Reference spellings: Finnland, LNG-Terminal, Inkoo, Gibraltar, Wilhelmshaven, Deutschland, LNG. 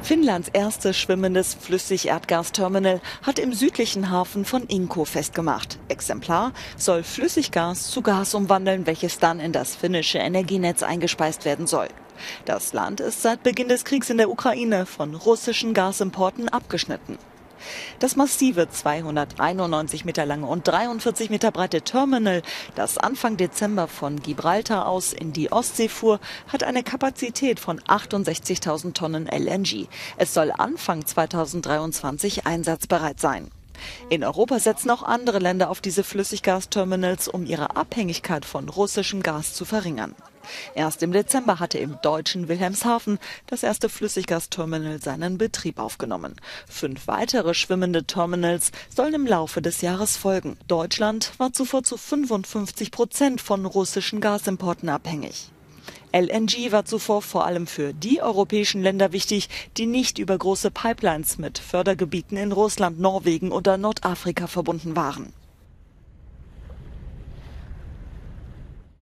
Finnlands erstes schwimmendes Flüssigerdgasterminal hat im südlichen Hafen von Inkoo festgemacht. Exemplar soll Flüssiggas zu Gas umwandeln, welches dann in das finnische Energienetz eingespeist werden soll. Das Land ist seit Beginn des Kriegs in der Ukraine von russischen Gasimporten abgeschnitten. Das massive 291 Meter lange und 43 Meter breite Terminal, das Anfang Dezember von Gibraltar aus in die Ostsee fuhr, hat eine Kapazität von 68.000 Tonnen LNG. Es soll Anfang 2023 einsatzbereit sein. In Europa setzen auch andere Länder auf diese Flüssiggasterminals, um ihre Abhängigkeit von russischem Gas zu verringern. Erst im Dezember hatte im deutschen Wilhelmshaven das erste Flüssiggasterminal seinen Betrieb aufgenommen. 5 weitere schwimmende Terminals sollen im Laufe des Jahres folgen. Deutschland war zuvor zu 55% von russischen Gasimporten abhängig. LNG war zuvor vor allem für die europäischen Länder wichtig, die nicht über große Pipelines mit Fördergebieten in Russland, Norwegen oder Nordafrika verbunden waren.